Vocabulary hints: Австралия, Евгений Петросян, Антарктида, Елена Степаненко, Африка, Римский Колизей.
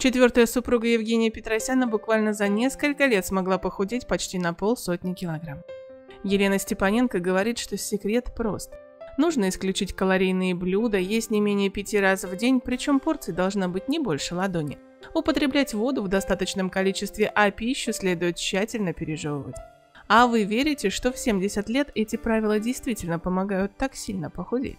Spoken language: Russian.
Четвертая супруга Евгения Петросяна буквально за несколько лет смогла похудеть почти на 500 килограмм. Елена Степаненко говорит, что секрет прост. Нужно исключить калорийные блюда, есть не менее 5 раз в день, причем порция должна быть не больше ладони. Употреблять воду в достаточном количестве, а пищу следует тщательно пережевывать. А вы верите, что в 70 лет эти правила действительно помогают так сильно похудеть?